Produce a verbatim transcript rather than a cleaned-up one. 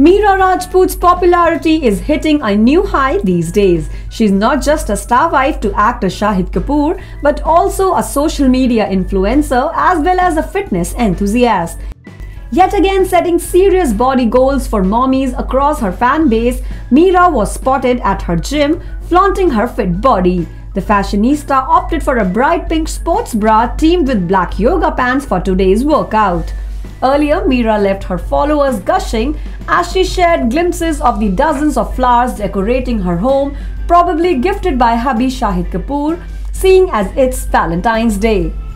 Mira Rajput's popularity is hitting a new high these days. She's not just a star wife to actor Shahid Kapoor, but also a social media influencer as well as a fitness enthusiast. Yet again setting serious body goals for mommies across her fan base, Mira was spotted at her gym flaunting her fit body. The fashionista opted for a bright pink sports bra teamed with black yoga pants for today's workout. Earlier, Mira left her followers gushing as she shared glimpses of the dozens of flowers decorating her home, probably gifted by hubby Shahid Kapoor, seeing as it's Valentine's Day.